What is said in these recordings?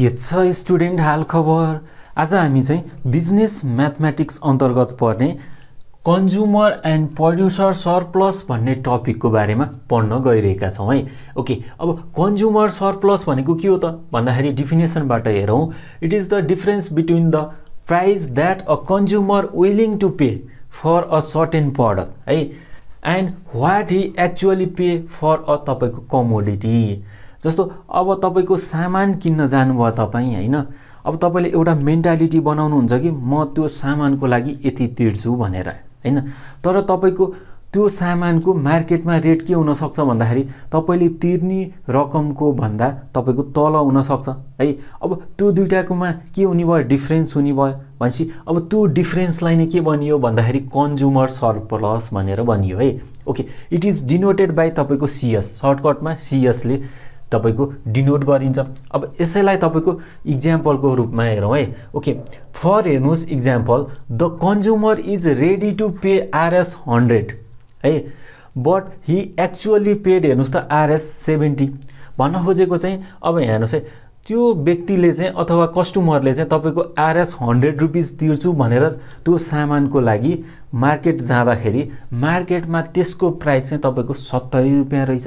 के छ स्टुडेन्ट हाल खबर आज हामी चाहिँ बिजनेस म्याथमेटिक्स अन्तर्गत पर्ने कन्ज्युमर एन्ड प्रोड्युसर सरप्लस भन्ने टपिकको बारेमा पढ्न गइरहेका छौं है। ओके, अब कन्ज्युमर सरप्लस भनेको के हो त भन्दाखेरि डेफिनेसनबाट हेरौं। It is the difference between the price that a consumer willing to pay for a certain product है and what he actually pay for a तपाईको कमोडिटी। जस्तो अब तपाईको सामान किन्न जानुभयो तपाई हैन, अब तपाईले एउटा मेन्टालिटी बनाउनु हुन्छ कि म त्यो सामानको लागि यति तिर्छु भनेर हैन, तर तपाईको त्यो सामानको मार्केटमा रेट के हुन सक्छ भन्दाखेरि तपाईले तिर्ने रकमको भन्दा तपाईको तल हुन सक्छ है। अब त्यो दुईटाकोमा के हुने भयो, डिफरेन्स हुने भयो भनेसी अब त्यो डिफरेन्सलाई नै के बनियो भन्दाखेरि कन्ज्युमर सरप्लस भनेर बनियो है। Okay, it is denoted by तपाईको सीएस, सर्टकटमा सीएस ले तपाईको डिनोट गरिन्छ। अब यसैलाई तपाईको एक्जाम्पलको रूपमा हेरौं है। ओके, फर हेर्नुस example, the consumer is ready to pay R S 100 है बट ही एक्चुअली पेड हेर्नुस त आरएस 70 भन्न खोजेको चाहिँ। अब यहाँ हेर्नुस है, त्यो व्यक्तिले चाहिँ अथवा कस्टमरले चाहिँ तपाईको आरएस 100 रुपैयाँ तिर्छु भनेर त्यो सामानको लागि मार्केट जाँदाखेरि मार्केटमा त्यसको प्राइस चाहिँ तपाईको 70 रुपैयाँ रहेछ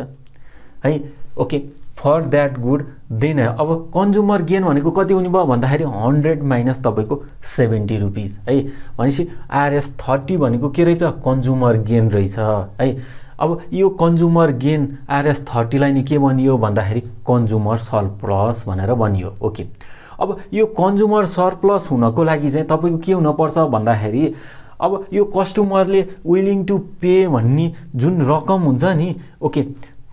है। Okay, for that good then अब कन्ज्युमर गेन भनेको कति हुने भयो भन्दाखेरि 100 माइनस तपाईको 70 रुपैयाँ है भनेसी आरएस 30 भनेको के रहेछ, कन्ज्युमर गेन रहेछ है। अब यो कन्ज्युमर गेन आरएस 30 लाई नि के बनियो भन्दाखेरि कन्ज्युमर सरप्लस भनेर बनियो। ओके, अब यो कन्ज्युमर सरप्लस हुनको लागि चाहिँ तपाईको के हुन पर्छ भन्दाखेरि अब यो कस्टमरले विलिङ टु पे भन्ने जुन रकम हुन्छ नि, ओके,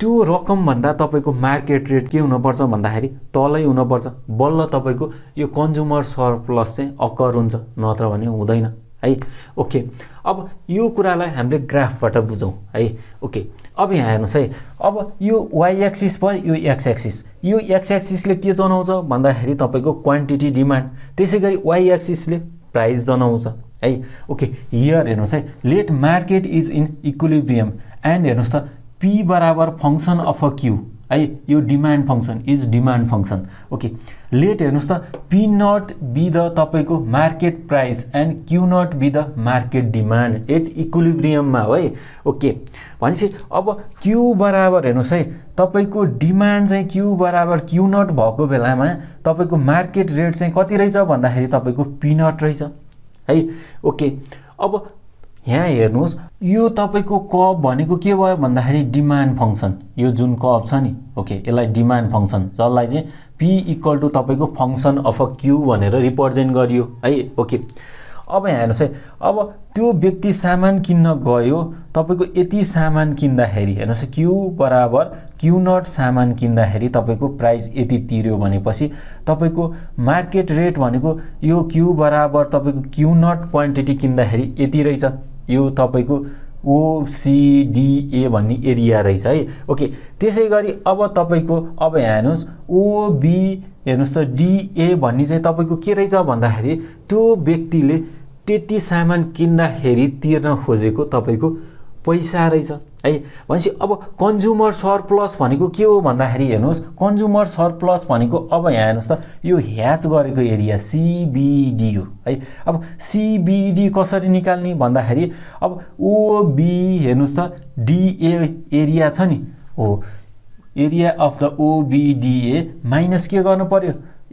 त्यो रकम भन्दा तपाईको मार्केट रेट के हुन पर्छ भन्दाखेरि तलै हुन पर्छ, बल्ल तपाईको यो कन्ज्युमर सरप्लस चाहिँ अकर हुन्छ नत्र भने हुँदैन है। ओके, अब यो कुरालाई हामीले ग्राफबाट बुझौं है। ओके, अब यहाँ हेर्नुस है, अब यो y एक्सिस भयो, यो x एक्सिस, यो x एक्सिसले के जनाउँछ भन्दाखेरि तपाईको क्वान्टिटी डिमान्ड, त्यसैगरी y एक्सिसले प्राइस जनाउँछ है। ओके, हियर हेर्नुस है, let market is in equilibrium and हेर्नुस त P बराबर फंक्शन अफ अ Q है, यो demand function is demand function. Okay, let हेर्नुस त P नट बी द तपाईको market price and Q naught be the market demand at equilibrium मा है। ओके, भनेसी अब Q बराबर हेर्नुस है तपाईको डिमान्ड चाहिँ Q बराबर Q नट भएको बेलामा तपाईको मार्केट रेट चाहिँ कति रहेछ भन्दाखेरि तपाईको P नट रहेछ है। ओके, अब यहाँ हेर्नुस यो तपाईको कर्व भनेको के भयो भन्दाखेरि डिमान्ड फंक्शन, यो जुन कर्व छ नि, ओके, यसलाई डिमान्ड फंक्शन जसलाई चाहिँ p इक्वल टु तपाईको फंक्शन अफ अ q भनेर रिप्रेजेन्ट गरियो है। ओके, अब यहाँ हेर्नुस है, अब त्यो व्यक्ति सामान किन्न गयो तपाईको यति सामान किन्दाखेरि हेर्नुस q बराबर q नट सामान किन्दाखेरि तपाईको प्राइस यति तिर्यो भनेपछि तपाईको मार्केट रेट भनेको यो q बराबर तपाईको q नट क्वान्टिटी किन्दाखेरि यति रहेछ, यो तपाईको OCDA भन्ने एरिया रहेछ है। ओके, त्यसैगरी अब तपाईको अब यहाँ हेर्नुस OB हेर्नुस त DA भन्ने चाहिँ तपाईको के रहेछ भन्दाखेरि त्यो व्यक्तिले त्यति सामान किन्दाखेरि तिर्न खोजेको तपाईको पैसा रहेछ है। भनेसी अब कन्ज्युमर सरप्लस भनेको के हो भन्दाखेरि हेर्नुस, कन्ज्युमर सरप्लस भनेको अब यहाँ हेर्नुस त यो ह्याच गरेको एरिया CBD हो है। अब CBD कसरी निकाल्ने भन्दाखेरि अब OB हेर्नुस त DA एरिया छ नि, हो area of the OBDA minus के गर्नु पर्यो,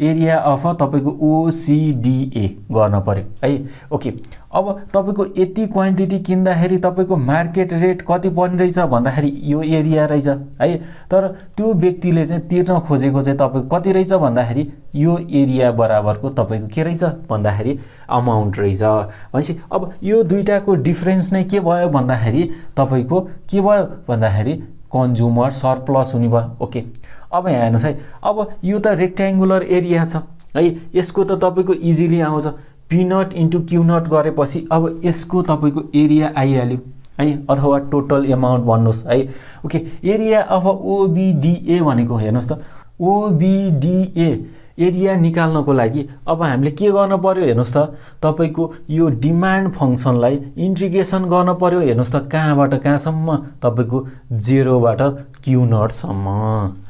एरिया अफ तपाईको OCDA गर्न पर्यो है। ओके, अब तपाईको यति क्वान्टिटी किन्दाखेरि तपाईको मार्केट रेट कति पर्ने रहेछ भन्दाखेरि यो एरिया रहेछ है, तर त्यो व्यक्तिले चाहिँ तिर्न खोजेको चाहिँ तपाईको कति रहेछ भन्दाखेरि यो एरिया बराबरको तपाईको के रहेछ भन्दाखेरि अमाउन्ट रहेछ। भनेसी अब यो दुईटाको डिफरेन्स नै के भयो भन्दाखेरि तपाईको के भयो भन्दाखेरि कन्ज्युमर सरप्लस हुने भयो। ओके, अब यहाँ हेर्नुस है, अब यो त रेक्ट्याङ्गुलर एरिया छ है, यसको त तपाईको इजिली आउँछ p naught into q naught गरेपछि अब यसको तपाईको एरिया आइहाल्यो है अथवा टोटल अमाउन्ट भन्नुस् है। ओके, एरिया अफ OBDA भनेको हेर्नुस् त OBDA एरिया निकाल्नको लागि अब हामीले के गर्न पर्यो हेर्नुस् त तपाईको यो डिमान्ड फंक्सनलाई इन्टिग्रेसन गर्न पर्यो हेर्नुस् त कहाँबाट कहाँसम्म तपाईको 0 बाट q नट सम्म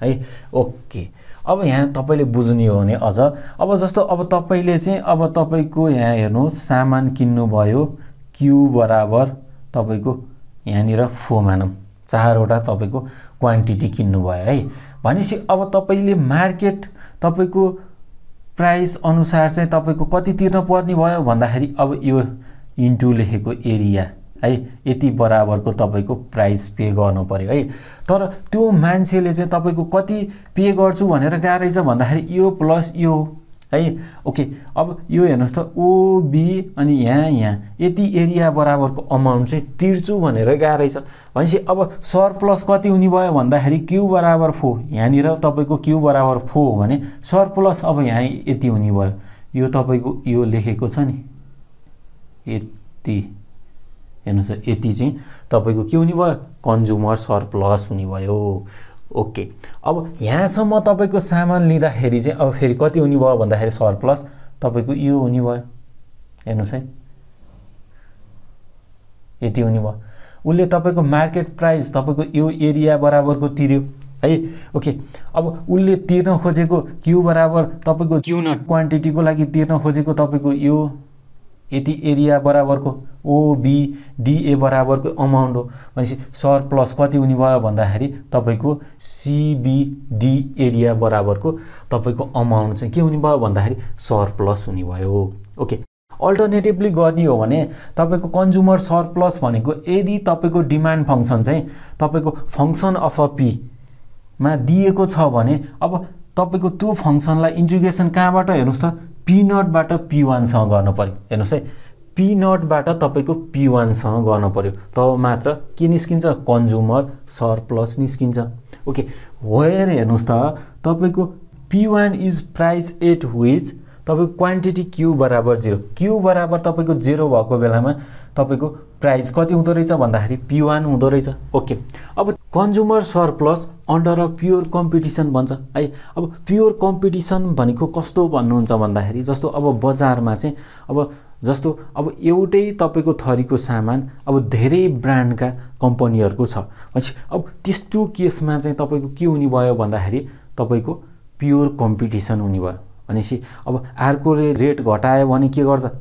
है ओके अब यहाँ तपाईले बुझ्नु हो भने अझ अब जस्तो अब तपाईले चाहिँ अब तपाईको यहाँ हेर्नुस् सामान किन्नु भयो q बराबर तपाईको यहाँ निर 4 मानम चार वटा तपाईको क्वान्टिटी किन्नु भयो है भनेसी अब तपाईले मार्केट तपाईको प्राइस अनुसार चाहिँ तपाईको कति तिर्न पर्ने भयो भन्दाखेरि अब यो इन्टु लेखेको एरिया है यति बराबरको तपाईको प्राइस पे गर्नु पर्यो है तर त्यो मान्छेले चाहिँ तपाईको कति पे गर्छु भनेर गाह्रै छ भन्दाखेरि यो प्लस यो है ओके अब यो हेर्नुस् त ओ बी अनि यहाँ यति एरिया बराबरको अमाउन्ट चाहिँ तिर्छु भनेर गाह्रै छ भनेसी अब सरप्लस कति हुने भयो भन्दाखेरि q बराबर 4 यहाँ निर तपाईको q बराबर 4 हो भने सरप्लस अब यहाँ यति हुने भयो यो तपाईको यो लेखेको छ नि यति हेर्नुस् यति चाहिँ तपाईको के हुने भयो कन्ज्युमर सरप्लस हुने भयो ओके अब यहाँसम्म तपाईको सामान लिँदाखेरि चाहिँ अब फेरि कति हुने भयो भन्दाखेरि सरप्लस तपाईको यो हुने भयो हेर्नुस् है यति हुने भयो उले तपाईको मार्केट प्राइस तपाईको यो एरिया बराबरको तिर्यो है ओके अब उले तिर्न खोजेको q बराबर तपाईको q नट क्वान्टिटीको लागि तिर्न खोजेको तपाईको यो यति एरिया बराबरको ओ बी डी ए बराबरको अमाउन्ट हो भनेसी सरप्लस कति हुने भयो भन्दाखेरि तपाईको सी बी डी एरिया बराबरको तपाईको अमाउन्ट चाहिँ के हुने भयो भन्दाखेरि सरप्लस हुने भयो ओके अल्टरनेटिभली गर्ने हो भने तपाईको कन्ज्युमर सरप्लस भनेको यदि तपाईको डिमान्ड फंक्सन चाहिँ तपाईको फंक्सन अफ अ पी मा दिएको छ भने अब तपाईको त्यो फंक्सनलाई इन्टिग्रेसन कहाँबाट हेर्नुस् त p नट बाट p1 सँग गर्न पर्यो हेर्नुस् है p नट बाट तपाईको p1 सँग गर्न पर्यो तब मात्र के निस्किन्छ कन्ज्युमर सरप्लस निस्किन्छ ओके वेयर हेर्नुस् त तपाईको p1 is price at which तपाईको क्वान्टिटी q बराबर 0 q बराबर तपाईको 0 भएको बेलामा तपाईको प्राइस कति हुँदो रहेछ भन्दाखेरि p1 हुँदो रहेछ ओके अब consumer surplus under a pure competition भन्छ है अब प्योर कम्पिटिसन भनेको कस्तो भन्नुहुन्छ भन्दाखेरि जस्तो अब बजारमा चाहिँ अब जस्तो अब एउटै तपाईको थरीको सामान अब धेरै ब्रान्डका कम्पनीहरुको छ भनेपछि अब त्यस्तो केसमा चाहिँ तपाईको के हुने भयो भन्दाखेरि तपाईको प्योर कम्पिटिसन हुने भयो भनेसी अब आर्कोले रेट घटायो भने के गर्छ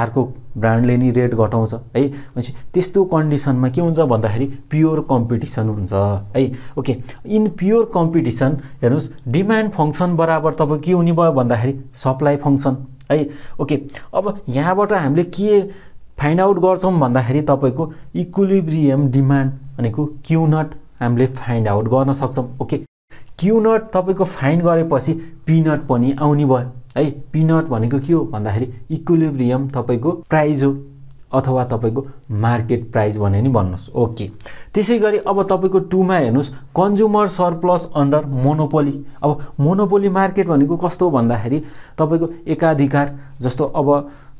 आर्को ब्रान्डले नि रेट घटाउँछ है भनेसी त्यस्तो कन्डिसनमा के हुन्छ भन्दाखेरि प्योर कम्पिटिसन हुन्छ है ओके इन प्योर कम्पिटिसन हेर्नुस् डिमान्ड फंक्सन बराबर तब के हुने भयो भन्दाखेरि सप्लाई फंक्सन है ओके अब यहाँबाट हामीले के फाइन्ड आउट गर्छौं भन्दाखेरि तपाईको इक्विलिब्रियम डिमान्ड भनेको q नट हामीले फाइन्ड आउट गर्न सक्छौं ओके q नट तपाईको फाइन्ड गरेपछि p नट पनि आउने भयो है p नट भनेको के हो भन्दाखेरि इक्विलिब्रियम तपाईको प्राइस हो अथवा तपाईको मार्केट प्राइस भने नि भन्नुस् ओके त्यसैगरी अब तपाईको 2 मा हेर्नुस् कन्ज्युमर सरप्लस अन्डर मोनोपोली अब मोनोपोली मार्केट भनेको कस्तो भन्दाखेरि तपाईको एकाधिकार जस्तो अब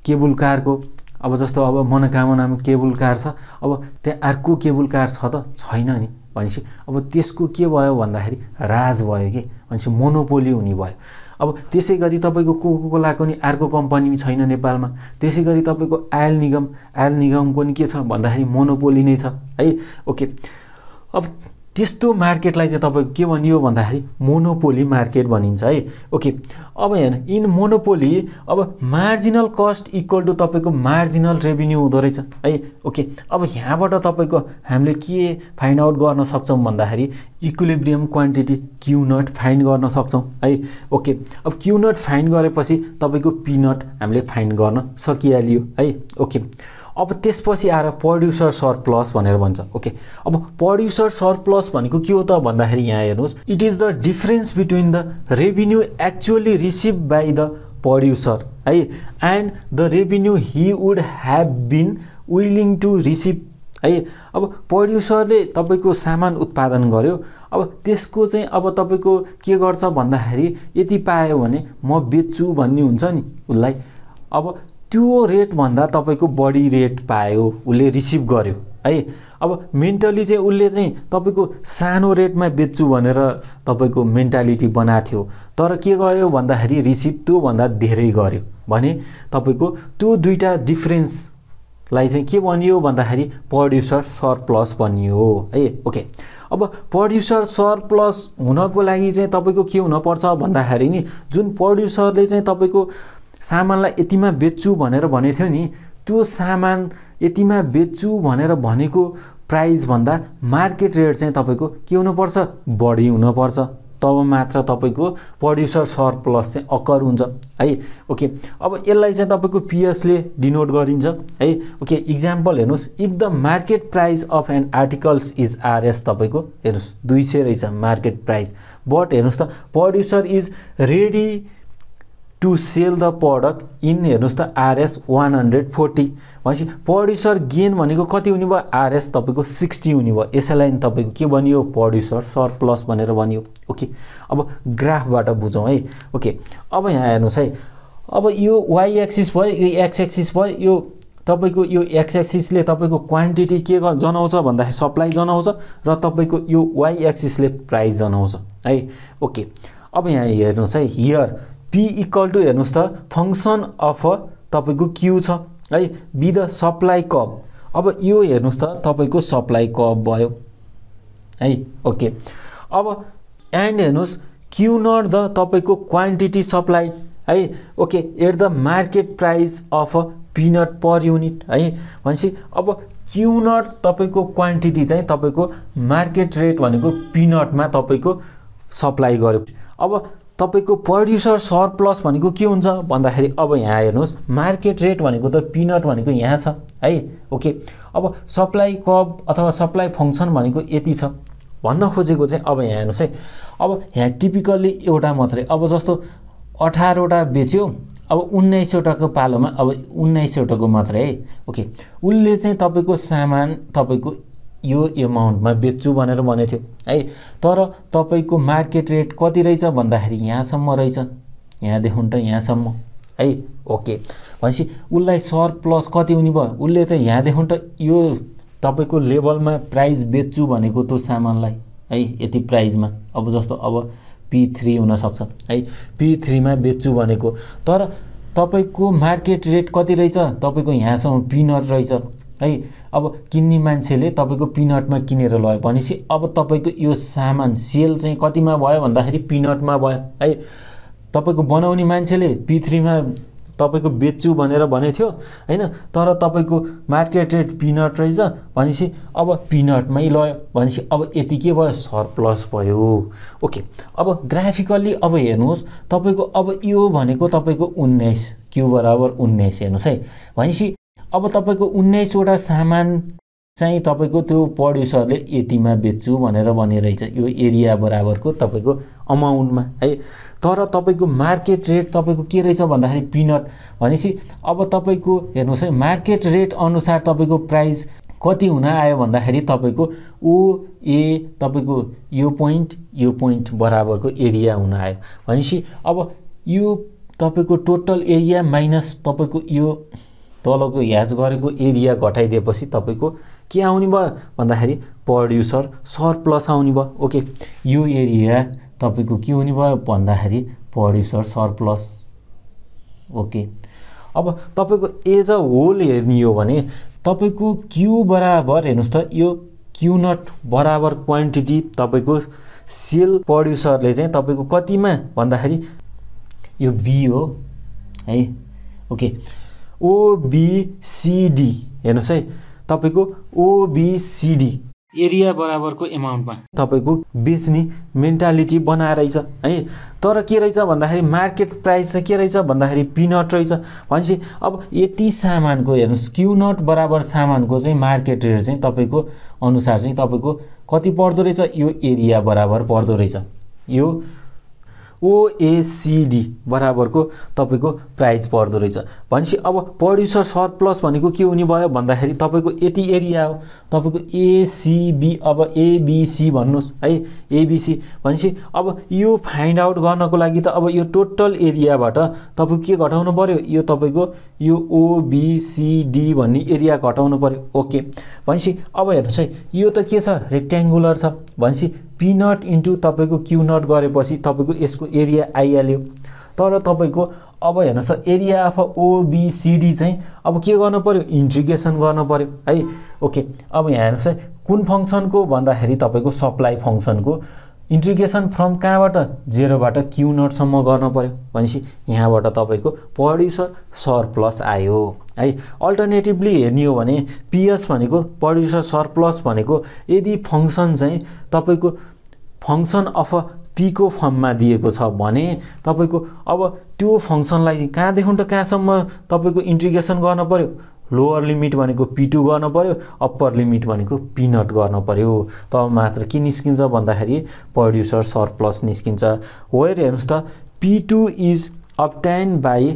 केबल कारको अब जस्तो अब मनोकामनामा केबल कार छ अब त्यहाँ अर्को केबल कार छ त छैन नि भनेसी अब त्यसको के भयो भन्दाखेरि राज भयो के भनेसी मोनोपोली हुने भयो अब त्यसैगरी तपाईको कोकाकोलाको नि अर्को कम्पनी छैन नेपालमा त्यसैगरी तपाईको आयल निगमको नि के छ भन्दाखेरि मोनोपोली नै छ है ओके अब त्यस्तो मार्केटलाई चाहिँ तपाईको के भनियो भन्दाखेरि मोनोपोली मार्केट भनिन्छ है ओके अब हेर्न इन मोनोपोली अब मार्जिनल कस्ट इक्वल टु तपाईको मार्जिनल रेभिन्यू हुँदो रहेछ है ओके अब यहाँबाट तपाईको हामीले के फाइन्ड आउट गर्न सक्छौं भन्दाखेरि equilibrium quantity q naught find गर्न सक्छौं है ओके अब q नट फाइन्ड गरेपछि तपाईको p नट हामीले फाइन्ड गर्न सकिहालियो है ओके अब त्यसपछि आएर प्रोड्युसर सरप्लस भनेर भन्छ ओके अब प्रोड्युसर सरप्लस भनेको के हो त भन्दाखेरि यहाँ हेर्नुस् it is the difference between the revenue actually received by the producer है and the revenue he would have been willing to receive है अब प्रोड्युसरले तपाईको सामान उत्पादन गर्यो अब त्यसको चाहिँ अब तपाईको के गर्छ भन्दाखेरि यति पायो भने म बेच्छु भन्ने हुन्छ नि उलाई अब त्यो रेट भन्दा तपाईको बढी रेट पायो उले रिसीभ गर्यो है अब मेन्टली चाहिँ उले चाहिँ तपाईको सानो रेटमा बेच्छु भनेर तपाईको मेन्टालिटी बनाथ्यो, तर के गर्यो भन्दाखेरि रिसिभ त्यो भन्दा धेरै गर्यो भने तपाईको त्यो दुईटा डिफरेन्स लाई चाहिँ के बनियो भन्दाखेरि प्रोड्युसर सरप्लस बनियो। ओके, अब प्रोड्युसर सरप्लस हुनको लागि चाहिँ तपाईको के हुन पर्छ भन्दाखेरि नि जुन प्रोड्युसरले चाहिँ तपाईको सामानलाई यतिमा बेच्छु भनेर भनेथ्यो नि त्यो सामान यतिमा बेच्छु भनेर भनेको प्राइस भन्दा मार्केट रेट चाहिँ तपाईको के हुन पर्छ, बढी हुन पर्छ, तब मात्र तपाईको प्रोड्युसर सरप्लस चाहिँ अकर हुन्छ है। ओके, अब यसलाई चाहिँ तपाईको पीएस ले डिनोट गरिन्छ है। ओके, एक्जाम्पल हेर्नुस्, if the market price of an articles is RS तपाईको हेर्नुस् 200 रहेछ मार्केट प्राइस, बट हेर्नुस् त producer is ready to sell the product in हेर्नुस् त RS 140 भनेपछि प्रोड्युसर गेन भनेको कति हुने भयो, RS तपाईको 60 हुने भयो। यसैलाई तपाईको के बनियो, प्रोड्युसर सरप्लस भनेर बनियो। ओके, अब ग्राफबाट बुझौँ है। ओके, अब यहाँ हेर्नुस् है, अब यो y एक्सिस भयो, यो x एक्सिस भयो, यो तपाईको यो x एक्सिस ले तपाईको क्वान्टिटी के जनाउँछ भन्दा सप्लाई जनाउँछ र तपाईको यो y एक्सिस ले प्राइस जनाउँछ है। ओके, अब यहाँ हेर्नुस् है, हियर P equal to हेर्नुस् त फंक्शन अफ तपाईको Q छ है, बी द सप्लाई कर्व। अब यो हेर्नुस् त तपाईको सप्लाई कर्व भयो है। ओके, अब एन्ड हेर्नुस् Q नट द तपाईको क्वान्टिटी सप्लाई है। Okay, at the market price of peanut per unit है भनेपछि अब Q नट तपाईको क्वान्टिटी चाहिँ तपाईको मार्केट रेट भनेको पिनटमा तपाईको सप्लाई गर्यो। अब तपाईको प्रोड्युसर सरप्लस भनेको के हुन्छ भन्दाखेरि अब यहाँ हेर्नुस् मार्केट रेट भनेको त पिनट भनेको यहाँ छ है। ओके, अब सप्लाई कर्व अथवा सप्लाई फंक्शन भनेको यति छ भन्न खोजेको चाहिँ अब यहाँ हेर्नुस् है। अब यहाँ टिपिकल्ली एउटा मात्रै, अब जस्तो 18 वटा बेच्यो, अब 19 वटाको पालोमा अब 19 वटाको मात्रै है। ओके, उले चाहिँ तपाईको सामान तपाईको यो अमाउन्टमा बेच्छु भनेर भनेथ्यो है, तर तपाईको मार्केट रेट कति रहेछ भन्दाखेरि यहाँसम्म रहेछ, यहाँदेखि त यहाँसम्म है। ओके, भनेपछि उलाई सरप्लस कति हुने भयो, उले त यहाँदेखि त यो तपाईको लेभलमा प्राइस बेच्छु भनेको त्यो सामानलाई है यति प्राइसमा, अब जस्तो अब P3 हुन सक्छ है, P3 मा बेच्छु भनेको, तर तपाईको मार्केट रेट कति रहेछ तपाईको यहाँसम्म पिनट रहेछ है। अब किन्ने मान्छेले तपाईको पिनटमा किनेर लयो भनेसी अब तपाईको यो सामान सेल चाहिँ कतिमा भयो भन्दाखेरि पिनटमा भयो है। तपाईको बनाउने मान्छेले P3 मा तपाईको बेच्छु भनेर भनेथ्यो हैन, तर तपाईको मार्केट रेट पिनट रहेछ भनेसी अब पिनटमै लयो भनेसी अब यति के भयो, सरप्लस भयो। ओके, अब ग्राफिकली अब हेर्नुस् तपाईको अब यो भनेको तपाईको 19 Q बराबर 19 हेर्नुस् है भनेसी अब तपाईको 19 वटा सामान चाहिँ तपाईको त्यो प्रोड्युसरले यतिमा बेच्छु भनेर भनिरहेछ यो एरिया बराबरको तपाईको अमाउन्टमा है, तर तपाईको मार्केट रेट तपाईको के रहेछ भन्दाखेरि पिनट भनेसी अब तपाईको हेर्नुस् है मार्केट रेट अनुसार तपाईको प्राइस कति हुन आयो भन्दाखेरि तपाईको ओ ए तपाईको यो पोइन्ट बराबरको एरिया हुन आयो भनेसी अब यो तपाईको टोटल एरिया माइनस तपाईको यो तलको याज गरेको एरिया घटाइदिएपछि तपाईको के आउने भयो भन्दाखेरि प्रोड्युसर सरप्लस आउने भयो। ओके, यो एरिया तपाईको के हुने भयो भन्दाखेरि प्रोड्युसर सरप्लस। ओके, अब तपाईको एज अ होल हेर्ने हो भने तपाईको Q बराबर हेर्नुस् त यो Q नट बराबर क्वान्टिटी तपाईको सेल प्रोड्युसरले चाहिँ तपाईको कतिमा भन्दाखेरि यो B हो है। ओके, OBCD हेर्नुस् है तपाईको OBCD एरिया बराबरको अमाउन्टमा तपाईको बेच्ने मेन्टालिटी बनाइरहेछ है, तर के रहेछ भन्दाखेरि मार्केट प्राइस के रहेछ भन्दाखेरि पिनट रहेछ भनेपछि अब यति सामानको हेर्नुस् Q नट बराबर सामानको चाहिँ मार्केट रेट चाहिँ तपाईको अनुसार चाहिँ तपाईको कति पर्दो रहेछ यो एरिया बराबर पर्दो रहेछ, यो ओएसीडी बराबरको तपाईको प्राइस पर्दो रहेछ। भनेपछि अब प्रोड्युसर सरप्लस भनेको के हुने भयो भन्दाखेरि तपाईको यति एरिया हो, तपाईको एसीबी, अब एबीसी भन्नुस् है, एबीसी भनेपछि अब यो फाइन्ड आउट गर्नको लागि त अब यो टोटल एरियाबाट तपाईको के घटाउनु पर्यो, यो तपाईको यो ओबीसीडी भन्ने एरिया घटाउनु पर्यो। ओके, भनेपछि अब हेर्नुस् है यो त के छ, रेक्ट्याङ्गुलर छ। भनेपछि P naught into तपाईको Q naught गरेपछि तपाईको यसको एरिया आइहाल्यो। तर तपाईको अब हेर्नुस् एरिया अफ ओबीसीडी चाहिँ अब के गर्नु पर्यो, इन्टिग्रेसन गर्नु पर्यो है। ओके, अब यहाँ हेर्नुस् कुन फंक्सनको भन्दाखेरि तपाईको सप्लाई फंक्सनको इन्टिग्रेसन फ्रम कहाँबाट, 0 बाट Q naught सम्म गर्नु पर्यो। भनेपछि यहाँबाट तपाईको प्रोड्युसर सरप्लस आयो है। अल्टरनेटिभली हेर्नु हो भने PS भनेको प्रोड्युसर सरप्लस भनेको यदि फंक्सन चाहिँ तपाईको फंक्सन अफ p को फर्ममा दिएको छ भने तपाईको अब त्यो फंक्सनलाई कहाँ देखौं त कहाँसम्म तपाईको इन्टिग्रेसन गर्न पर्यो, लोअर लिमिट भनेको p2 गर्न पर्यो, अप्पर लिमिट भनेको p0 गर्न पर्यो। तब मात्र के निस्किन्छ भन्दाखेरि प्रोड्युसर सरप्लस निस्किन्छ। वेयर हेर्नुस् त p2 is obtained by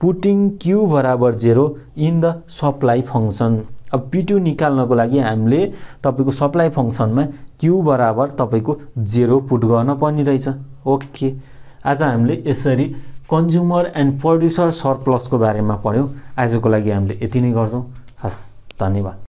putting q बराबर 0 इन द सप्लाई फंक्सन। अब p2 निकाल्नको लागि हामीले तपाईको सप्लाई फंक्सनमा q बराबर तपाईको 0 पुट गर्न पर्ने रहेछ। ओके, आज हामीले यसरी कन्ज्युमर एन्ड प्रोड्युसर सरप्लस को बारेमा पढ्यौ। आजको लागि हामीले यति नै गर्छौं। हस्, धन्यवाद।